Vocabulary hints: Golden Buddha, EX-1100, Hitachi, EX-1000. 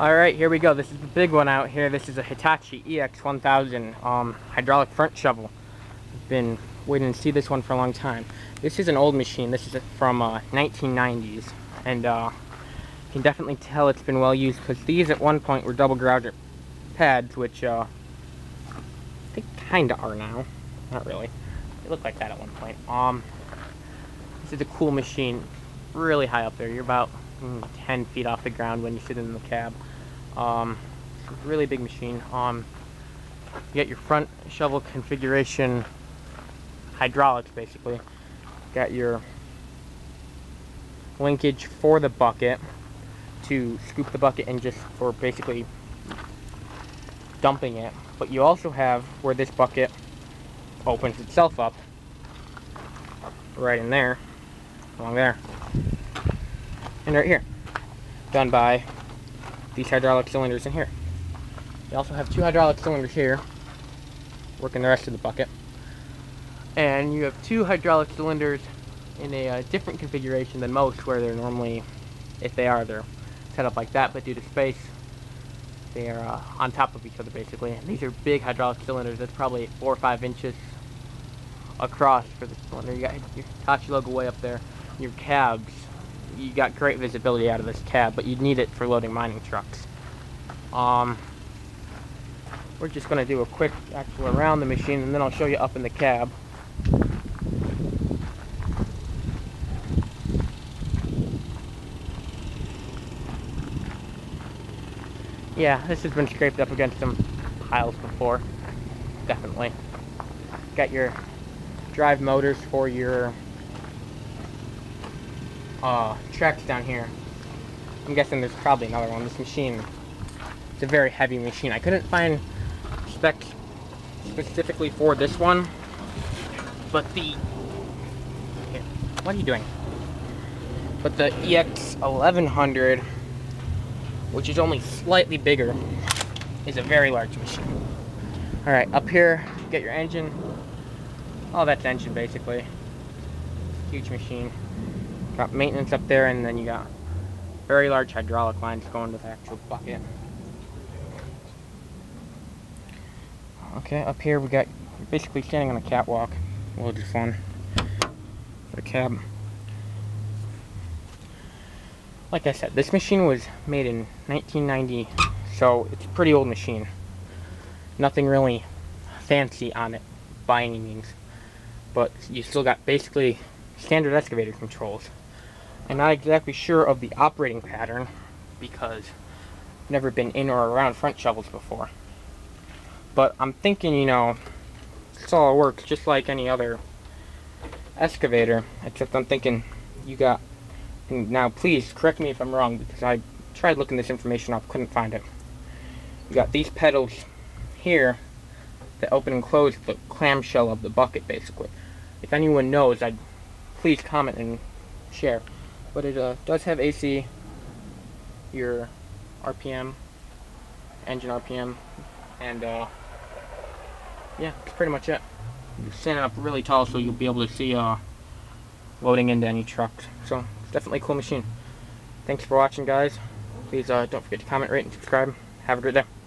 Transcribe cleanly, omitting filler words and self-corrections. Alright, here we go. This is the big one out here. This is a Hitachi EX-1000 hydraulic front shovel. I've been waiting to see this one for a long time. This is an old machine. This is from 1990s. And you can definitely tell it's been well used because these at one point were double grounder pads, which they kind of are now. Not really. They looked like that at one point. This is a cool machine. Really high up there. You're about 10 feet off the ground when you sit in the cab. It's a really big machine. You get your front shovel configuration hydraulics, basically. Got your linkage for the bucket to scoop the bucket and just for basically dumping it. But you also have where this bucket opens itself up right in there, along there, and right here, done by these hydraulic cylinders in here. You also have two hydraulic cylinders here working the rest of the bucket, and you have two hydraulic cylinders in a different configuration than most, where they're normally, if they are, they're set up like that, but due to space they are on top of each other basically. And these are big hydraulic cylinders. That's probably 4 or 5 inches across for the cylinder. You got your Hitachi logo way up there. Your cabs, you got great visibility out of this cab, but you'd need it for loading mining trucks. We're just going to do a quick actual around the machine, and then I'll show you up in the cab. Yeah, this has been scraped up against some piles before, definitely. Got your drive motors for your tracks down here. I'm guessing there's probably another one. This machine, it's a very heavy machine. I couldn't find specs specifically for this one, but the EX-1100, which is only slightly bigger, is a very large machine. All right, up here, get your engine. Oh, that's engine basically. Huge machine. Got maintenance up there, and then you got very large hydraulic lines going to the actual bucket. Okay, up here we got basically standing on a catwalk. We'll just fun for the cab. Like I said, this machine was made in 1990, so it's a pretty old machine. Nothing really fancy on it by any means, but you still got basically standard excavator controls. I'm not exactly sure of the operating pattern because I've never been in or around front shovels before. But I'm thinking, you know, this all works just like any other excavator, except I'm thinking you got, and now please correct me if I'm wrong because I tried looking this information up, couldn't find it. You got these pedals here that open and close the clamshell of the bucket basically. If anyone knows, I'd please comment and share. But it does have AC, your RPM, engine RPM, and yeah, that's pretty much it. You stand it up really tall so you'll be able to see loading into any trucks. So it's definitely a cool machine. Thanks for watching, guys. Please don't forget to comment, rate, and subscribe. Have a great day.